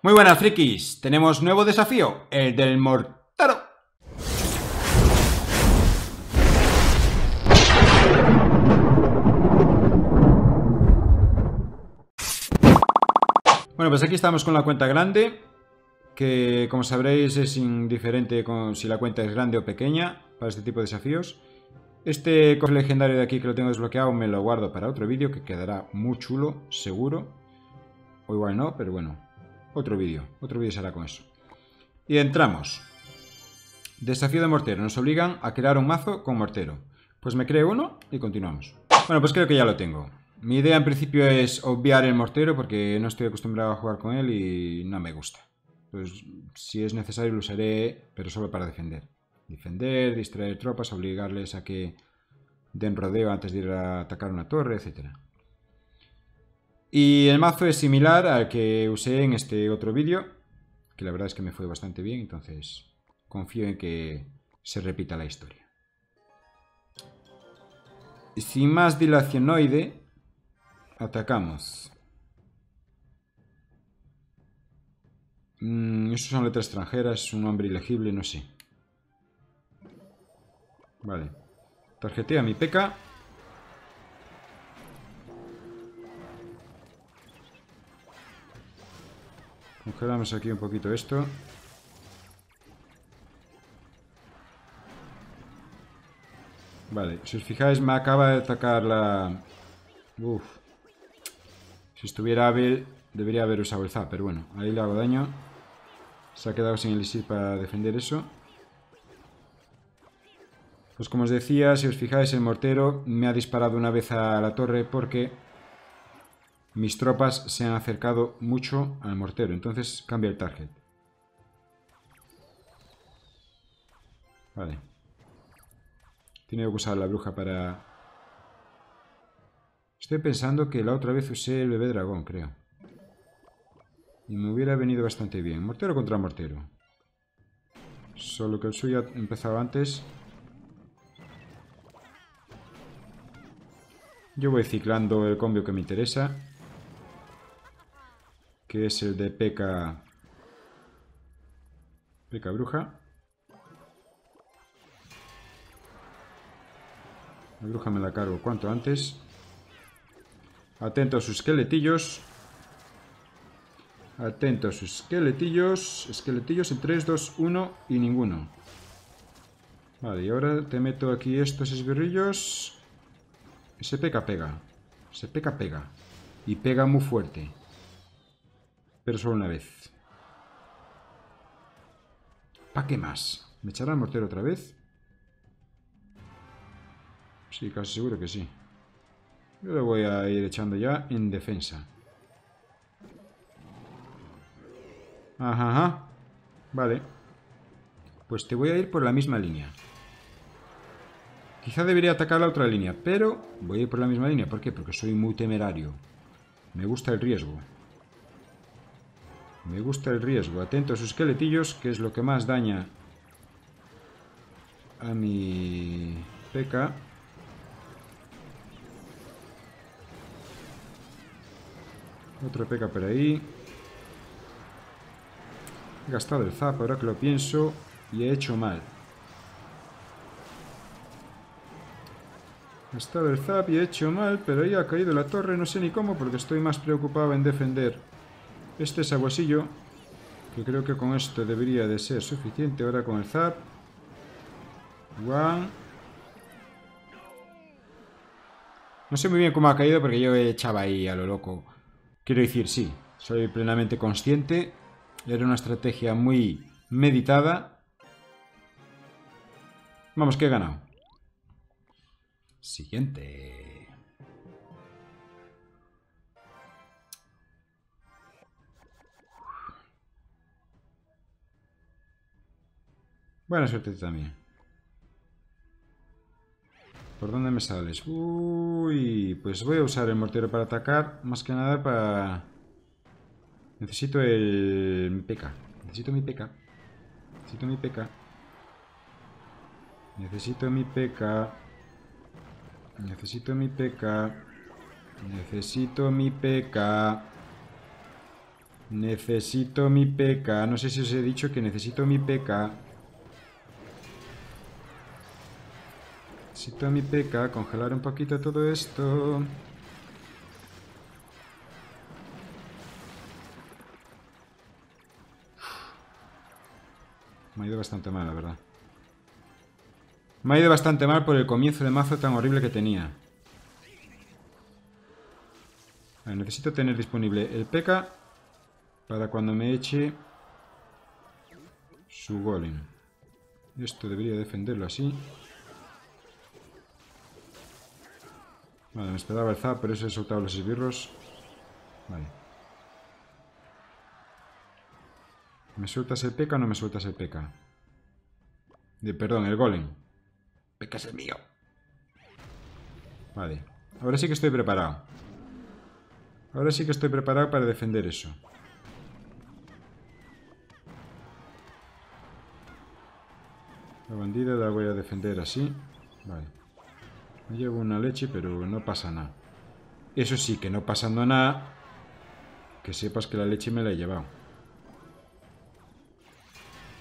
Muy buenas, frikis. Tenemos nuevo desafío, el del mortero. Bueno, pues aquí estamos con la cuenta grande, que como sabréis es indiferente con si la cuenta es grande o pequeña para este tipo de desafíos. Este cofre legendario de aquí que lo tengo desbloqueado me lo guardo para otro vídeo que quedará muy chulo, seguro. O igual no, pero bueno. Otro vídeo será con eso. Y entramos. Desafío de mortero. Nos obligan a crear un mazo con mortero. Pues me creo uno y continuamos. Bueno, pues creo que ya lo tengo. Mi idea en principio es obviar el mortero porque no estoy acostumbrado a jugar con él y no me gusta. Pues si es necesario lo usaré, pero solo para defender. Defender, distraer tropas, obligarles a que den rodeo antes de ir a atacar una torre, etcétera. Y el mazo es similar al que usé en este otro vídeo, que la verdad es que me fue bastante bien, entonces confío en que se repita la historia. Y sin más dilacionoide, atacamos. Esos son letras extranjeras, es un nombre ilegible, no sé. Vale, tarjetea mi P.E.K.K.A. Congelamos aquí un poquito esto. Vale, si os fijáis me acaba de atacar la... Uf. Si estuviera hábil debería haber usado el zap, pero bueno, ahí le hago daño. Se ha quedado sin elixir para defender eso. Pues como os decía, si os fijáis el mortero me ha disparado una vez a la torre porque... mis tropas se han acercado mucho al mortero, entonces cambia el target. Vale. Tiene que usar la bruja para... Estoy pensando que la otra vez usé el bebé dragón, creo. Y me hubiera venido bastante bien. Mortero contra mortero. Solo que el suyo ha empezado antes. Yo voy ciclando el combo que me interesa, que es el de P.E.K.K.A. bruja. La bruja me la cargo cuanto antes. Atento a sus esqueletillos. Atento a sus esqueletillos. Esqueletillos en 3, 2, 1 y ninguno. Vale, y ahora te meto aquí estos esbirrillos. Ese P.E.K.K.A. pega. Ese P.E.K.K.A. pega. Y pega muy fuerte. Pero solo una vez. ¿Para qué más? ¿Me echará el mortero otra vez? Sí, casi seguro que sí. Yo lo voy a ir echando ya en defensa. Ajá, ajá. Vale. Pues te voy a ir por la misma línea. Quizá debería atacar la otra línea, pero voy a ir por la misma línea. ¿Por qué? Porque soy muy temerario. Me gusta el riesgo. Me gusta el riesgo. Atento a sus esqueletillos, que es lo que más daña a mi P.E.K.K.A. Otro P.E.K.K.A. por ahí. He gastado el zap, ahora que lo pienso, y he hecho mal. He gastado el zap y he hecho mal, pero ahí ha caído la torre, no sé ni cómo, porque estoy más preocupado en defender. Este es aguasillo, que creo que con esto debería de ser suficiente. Ahora con el zap. One. No sé muy bien cómo ha caído porque yo echaba ahí a lo loco. Quiero decir, sí, soy plenamente consciente. Era una estrategia muy meditada. Vamos, que he ganado. Siguiente. Buena suerte también. ¿Por dónde me sales? Uy, pues voy a usar el mortero para atacar. Más que nada para... Necesito el P.E.K.K.A. Necesito mi P.E.K.K.A. Necesito mi P.E.K.K.A. Necesito mi P.E.K.K.A. Necesito mi P.E.K.K.A. Necesito mi P.E.K.K.A. Necesito mi P.E.K.K.A. No sé si os he dicho que necesito mi P.E.K.K.A. Necesito mi P.E.K.K.A. Congelar un poquito todo esto. Me ha ido bastante mal, la verdad. Me ha ido bastante mal por el comienzo de mazo tan horrible que tenía. A ver, necesito tener disponible el P.E.K.K.A. para cuando me eche su golem. Esto debería defenderlo así. Vale, me esperaba el zap, pero eso he soltado los esbirros. Vale. ¿Me sueltas el P.E.K.K.A. o no me sueltas el P.E.K.K.A.? Perdón, el golem. P.E.K.K.A. es el mío. Vale. Ahora sí que estoy preparado. Ahora sí que estoy preparado para defender eso. La bandida la voy a defender así. Vale. Me llevo una leche, pero no pasa nada. Eso sí, que no pasando nada, que sepas que la leche me la he llevado.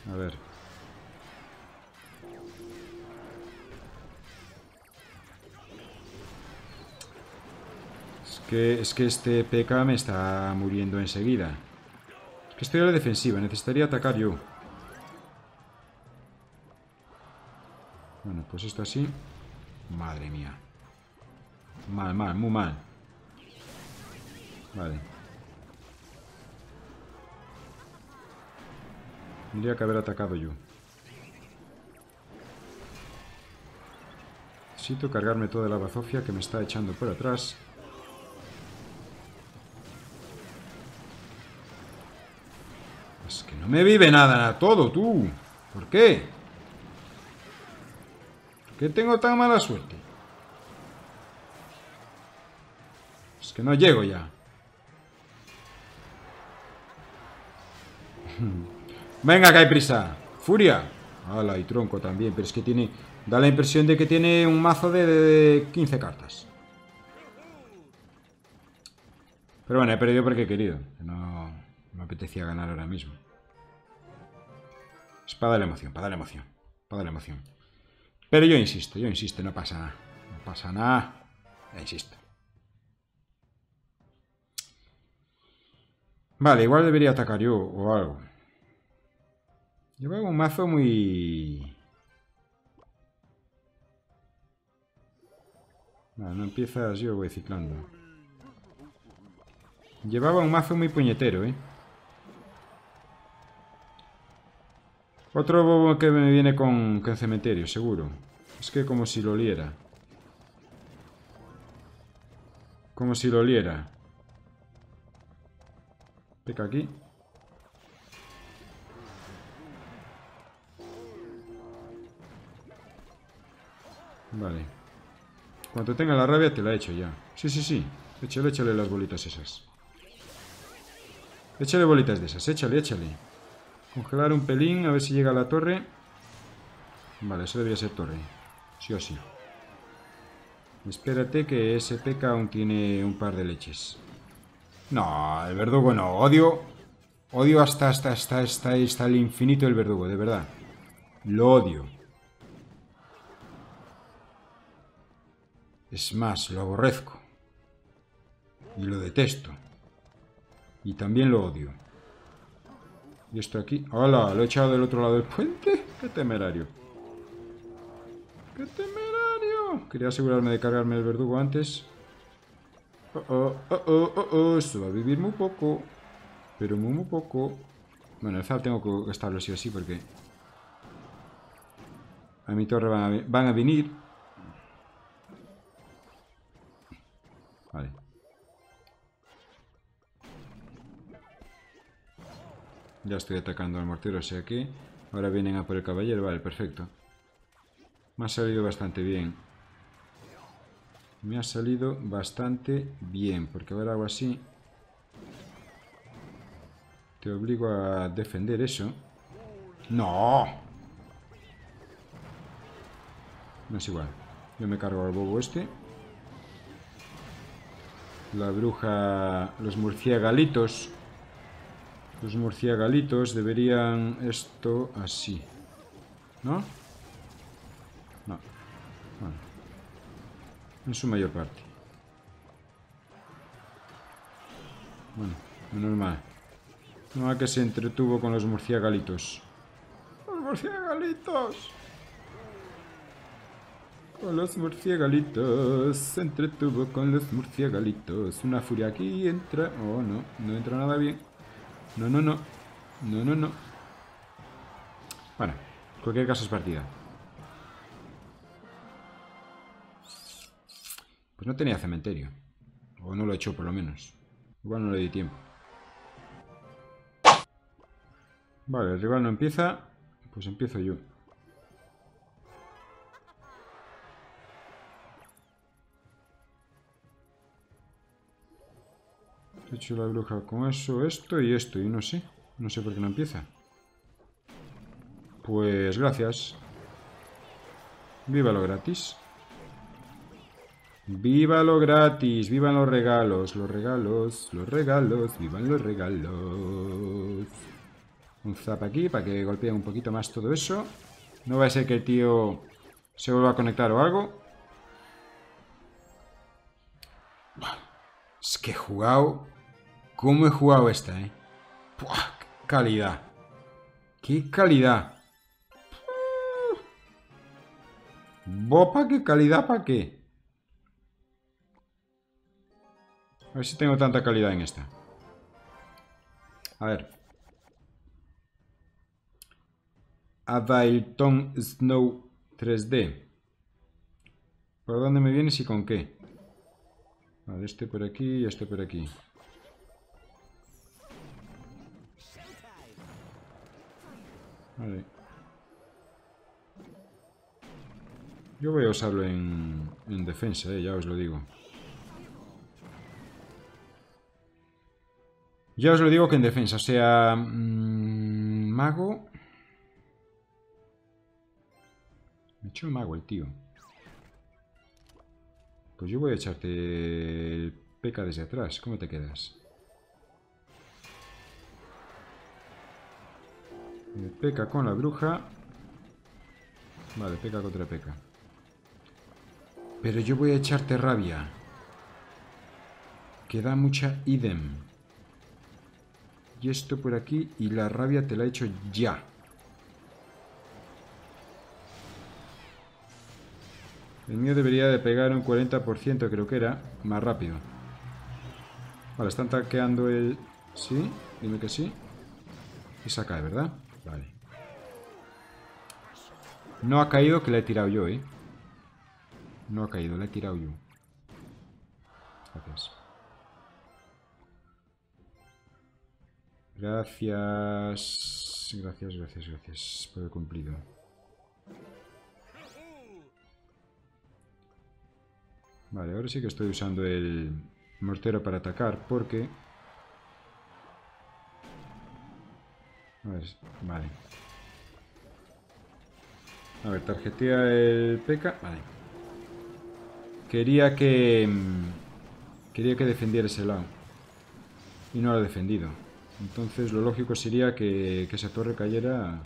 A ver. Es que este P.E.K.K.A. me está muriendo enseguida. Es que estoy a la defensiva, necesitaría atacar yo. Bueno, pues esto así. Madre mía. Mal, mal, muy mal. Vale. Tendría que haber atacado yo. Necesito cargarme toda la bazofia que me está echando por atrás. Es que no me vive nada, todo, tú. ¿Por qué? ¿Por qué tengo tan mala suerte? Es que no llego ya. Venga, que hay prisa. Furia. Ala, y tronco también, pero es que tiene... Da la impresión de que tiene un mazo de 15 cartas. Pero bueno, he perdido porque he querido. No... me apetecía ganar ahora mismo. Es para darle emoción, para darle emoción, para darle emoción. Pero yo insisto, no pasa nada. No pasa nada, insisto. Vale, igual debería atacar yo o algo. Llevo un mazo muy... Vale, no empiezas, yo voy ciclando. Llevaba un mazo muy puñetero, ¿eh? Otro bobo que me viene con cementerio, seguro. Es que como si lo oliera. Como si lo oliera. Pica aquí. Vale. Cuando tenga la rabia te la echo ya. Sí, sí, sí. Échale, échale las bolitas esas. Échale bolitas de esas. Échale, échale. Congelar un pelín, a ver si llega a la torre. Vale, eso debería ser torre. Sí o sí. Espérate que ese P.E.K.K.A. aún tiene un par de leches. No, el verdugo no. Odio. Odio hasta el infinito el verdugo, de verdad. Lo odio. Es más, lo aborrezco. Y lo detesto. Y también lo odio. Y esto aquí... ¡Hala! Lo he echado del otro lado del puente. ¡Qué temerario! ¡Qué temerario! Quería asegurarme de cargarme el verdugo antes. ¡Oh, oh, oh, oh, oh! Esto va a vivir muy poco. Pero muy, muy poco. Bueno, el zap tengo que gastarlo sí o sí porque... a mi torre van a venir. Vale. Ya estoy atacando al mortero, o sea que ahora vienen a por el caballero. Vale, perfecto. Me ha salido bastante bien. Me ha salido bastante bien, porque ahora hago así. Te obligo a defender eso. ¡No! No es igual. Yo me cargo al bobo este. La bruja... los murciagalitos... Los murciagalitos deberían esto así, ¿no? No. Bueno. En su mayor parte. Bueno, menos mal. No mal que se entretuvo con los murciagalitos. ¡Los murciagalitos! Con los murciagalitos, se entretuvo con los murciagalitos. Una furia aquí entra... Oh, no, no entra nada bien. No, no, no. No, no, no. Bueno, en cualquier caso es partida. Pues no tenía cementerio. O no lo he hecho, por lo menos. Igual no le di tiempo. Vale, el rival no empieza. Pues empiezo yo. He hecho la bruja con eso, esto y no sé. No sé por qué no empieza. Pues gracias. Viva lo gratis. Viva lo gratis, vivan los regalos, los regalos, los regalos, vivan los regalos. Un zap aquí para que golpee un poquito más todo eso. No va a ser que el tío se vuelva a conectar o algo. Es que he jugado... ¿Cómo he jugado esta, eh? ¡Puah! ¡Qué calidad! ¡Qué calidad! ¿Bopa qué calidad para qué? A ver si tengo tanta calidad en esta. A ver. Adailton Snow 3D. ¿Por dónde me vienes y con qué? Vale, este por aquí y este por aquí. Vale. Yo voy a usarlo en defensa, ya os lo digo. Ya os lo digo que en defensa, o sea... mago... Me echó un mago el tío. Pues yo voy a echarte el P.E.K.K.A. desde atrás. ¿Cómo te quedas? El P.E.K.K.A. con la bruja. Vale, P.E.K.K.A. contra P.E.K.K.A. Pero yo voy a echarte rabia. Que da mucha idem. Y esto por aquí. Y la rabia te la echo ya. El mío debería de pegar un 40%, creo que era, más rápido. Vale, están tanqueando el... ¿Sí? Dime que sí. Y se cae, ¿verdad? Vale. No ha caído que le he tirado yo, ¿eh? No ha caído, le he tirado yo. Gracias. Gracias. Gracias, gracias, gracias por el cumplido. Vale, ahora sí que estoy usando el mortero para atacar, porque... A ver, vale. A ver, tarjetea el P.E.K.K.A. Vale. Quería que defendiera ese lado. Y no lo ha defendido. Entonces lo lógico sería que esa torre cayera...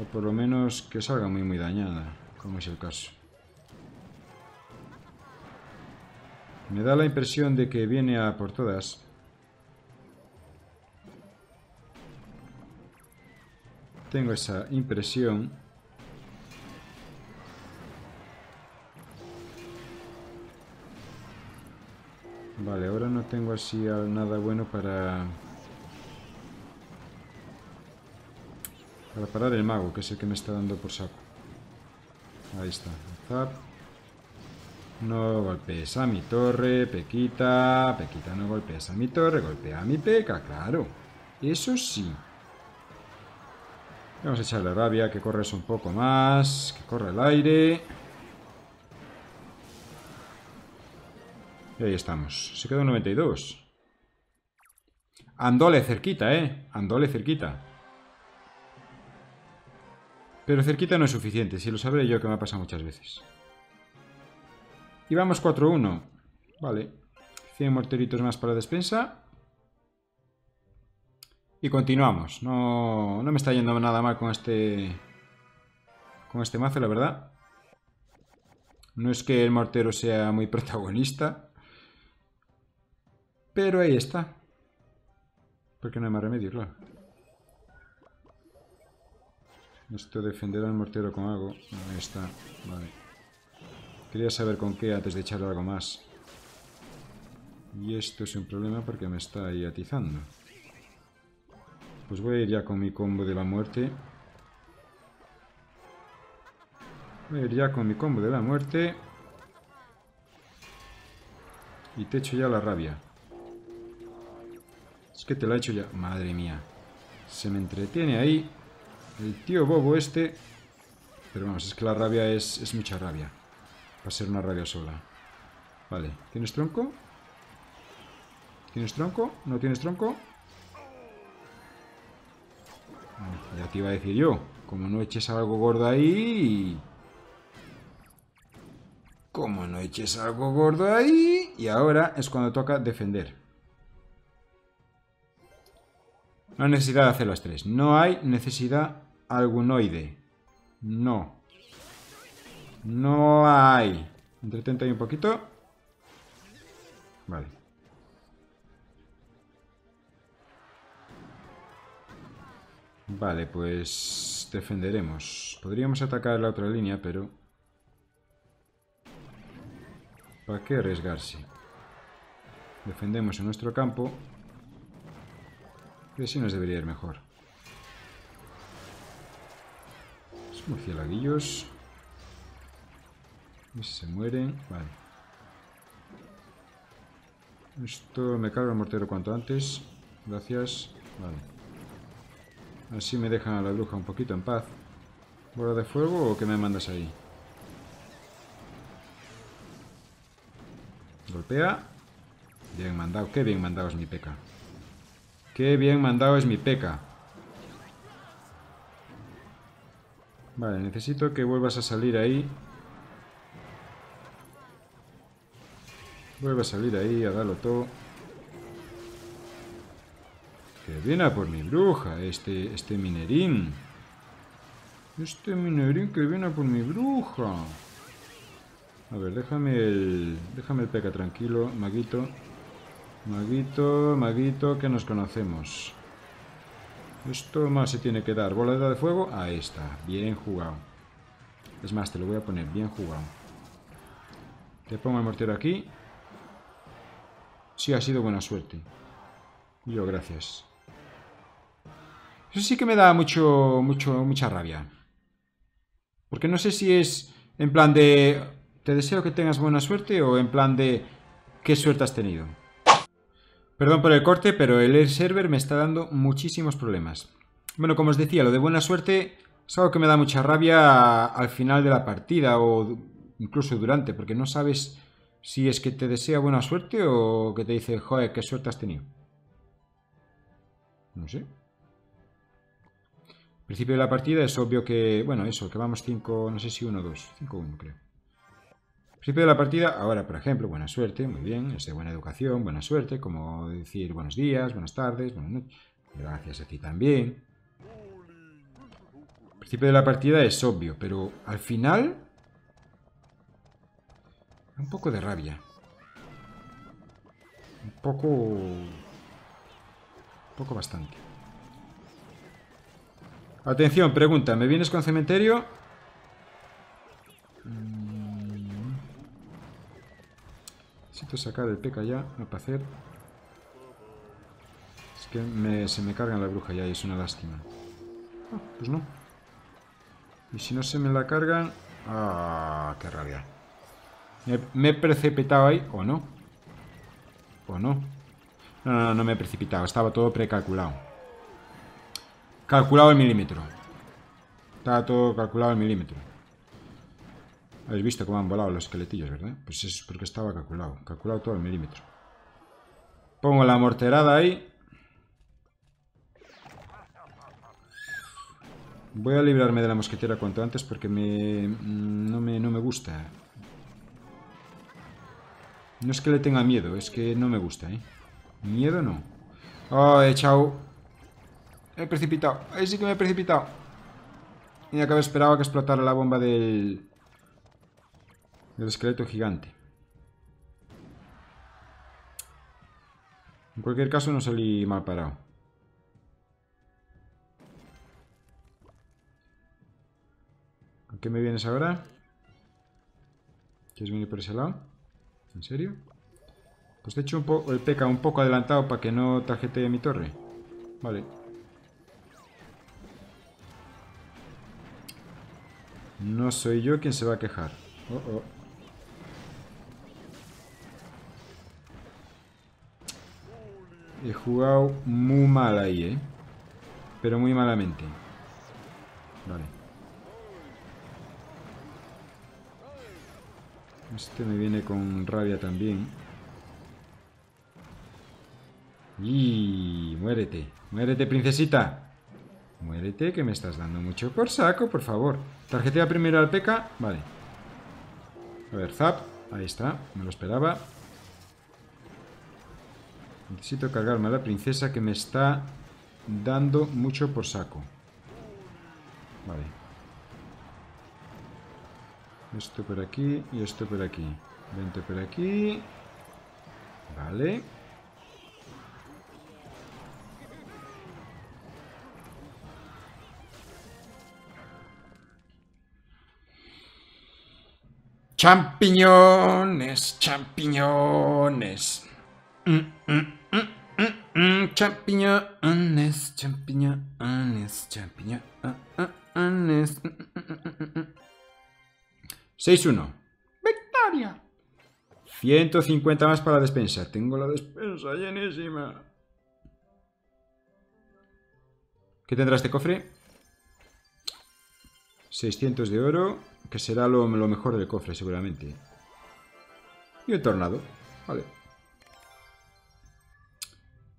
O por lo menos que salga muy muy dañada, como es el caso. Me da la impresión de que viene a por todas. Tengo esa impresión. Vale, ahora no tengo así nada bueno para parar el mago, que es el que me está dando por saco. Ahí está. Zap. No golpees a mi torre, P.E.K.K.A. P.E.K.K.A. no golpees a mi torre, golpea a mi P.E.K.K.A. Claro, eso sí. Vamos a echarle rabia, que corres un poco más, que corre el aire. Y ahí estamos, se quedó 92. Andole cerquita, andole cerquita. Pero cerquita no es suficiente, si lo sabré yo que me ha pasado muchas veces. Y vamos 4-1. Vale. 100 morteritos más para la despensa. Y continuamos. No me está yendo nada mal con este mazo, la verdad. No es que el mortero sea muy protagonista, pero ahí está. Porque no hay más remedio, claro. Esto defenderá al mortero con algo. Ahí está, vale. Quería saber con qué antes de echarle algo más. Y esto es un problema porque me está ahí atizando. Pues voy a ir ya con mi combo de la muerte. Voy a ir ya con mi combo de la muerte. Y te echo ya la rabia. Es que te la echo ya. Madre mía. Se me entretiene ahí el tío bobo este. Pero vamos, es que la rabia es mucha rabia. Va a ser una rabia sola. Vale. ¿Tienes tronco? ¿Tienes tronco? ¿No tienes tronco? Ya te iba a decir yo. Como no eches algo gordo ahí... Como no eches algo gordo ahí... Y ahora es cuando toca defender. No hay necesidad de hacer las tres. No hay necesidad algunoide. No. No hay. Entretente ahí un poquito. Vale. Vale, pues defenderemos. Podríamos atacar la otra línea, pero... ¿Para qué arriesgarse? Defendemos en nuestro campo. Y así nos debería ir mejor. Somos cielaguillos. Y si se mueren... Vale. Esto me carga el mortero cuanto antes. Gracias. Vale. Así me dejan a la bruja un poquito en paz. ¿Bola de fuego o qué me mandas ahí? Golpea. Bien mandado. Qué bien mandado es mi P.E.K.K.A. Qué bien mandado es mi P.E.K.K.A. Vale, necesito que vuelvas a salir ahí. Vuelve a salir ahí, a darlo todo. Que viene a por mi bruja, este minerín. Este minerín que viene a por mi bruja. A ver, déjame el P.E.K.K.A. tranquilo, maguito. Maguito, maguito, que nos conocemos. Esto más se tiene que dar. Bola de fuego, ahí está, bien jugado. Es más, te lo voy a poner, bien jugado. Te pongo el mortero aquí. Sí, ha sido buena suerte. Yo, gracias. Eso sí que me da mucha rabia. Porque no sé si es en plan de... Te deseo que tengas buena suerte o en plan de... ¿Qué suerte has tenido? Perdón por el corte, pero el air server me está dando muchísimos problemas. Bueno, como os decía, lo de buena suerte es algo que me da mucha rabia al final de la partida o incluso durante, porque no sabes si es que te desea buena suerte o que te dice, joder, qué suerte has tenido. No sé. Al principio de la partida es obvio que... Bueno, eso, que vamos 5... No sé si 1 o 2. 5-1, creo. Al principio de la partida, ahora, por ejemplo, buena suerte, muy bien. Es de buena educación, buena suerte. Como decir buenos días, buenas tardes, buenas noches. Gracias a ti también. Al principio de la partida es obvio, pero al final... Un poco de rabia. Un poco... Poco bastante. Atención, pregunta. ¿Me vienes con cementerio? Necesito sacar el P.E.K.K.A. ya. No para hacer. Es que se me carga la bruja ya y es una lástima. Ah, pues no. Y si no se me la cargan... ¡Ah! ¡Qué rabia! Me he precipitado ahí. ¿O no? ¿O no? No me he precipitado. Estaba todo precalculado. Calculado al milímetro. Estaba todo calculado al milímetro. Habéis visto cómo han volado los esqueletillos, ¿verdad? Pues eso es porque estaba calculado. Calculado todo al milímetro. Pongo la morterada ahí. Voy a librarme de la mosquetera cuanto antes porque no me gusta. No es que le tenga miedo, es que no me gusta, ¿eh? Miedo no. Oh, he echado Me he precipitado. Ahí sí que me he precipitado. Tenía que haber esperado a que explotara la bomba del esqueleto gigante. En cualquier caso no salí mal parado. ¿A qué me vienes ahora? ¿Quieres venir por ese lado? ¿En serio? Pues de hecho el P.E.K.K.A. un poco adelantado para que no tarjetee mi torre. Vale. No soy yo quien se va a quejar. Oh, oh. He jugado muy mal ahí, ¿eh? Pero muy malamente. Vale. Este me viene con rabia también. Y muérete. Muérete, princesita. Muérete, que me estás dando mucho por saco, por favor. Tarjetea primero al P.E.K.K.A. Vale. A ver, zap. Ahí está. Me lo esperaba. Necesito cargarme a la princesa que me está dando mucho por saco. Vale. Esto por aquí y esto por aquí. Vente por aquí. Vale. Champiñones, champiñones. Champiñones, champiñones, champiñones. 6-1. Victoria. 150 más para la despensa. Tengo la despensa llenísima. ¿Qué tendrá este cofre? 600 de oro, que será lo mejor del cofre seguramente. Y un tornado. Vale.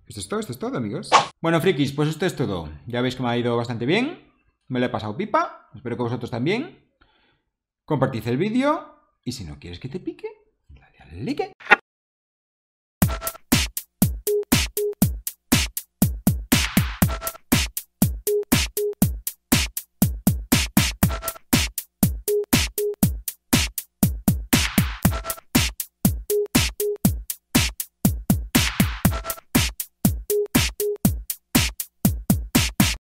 Esto es todo, amigos. Bueno, frikis, pues esto es todo. Ya veis que me ha ido bastante bien. Me lo he pasado pipa. Espero que vosotros también. Compartid el vídeo. Y si no quieres que te pique, dale al like.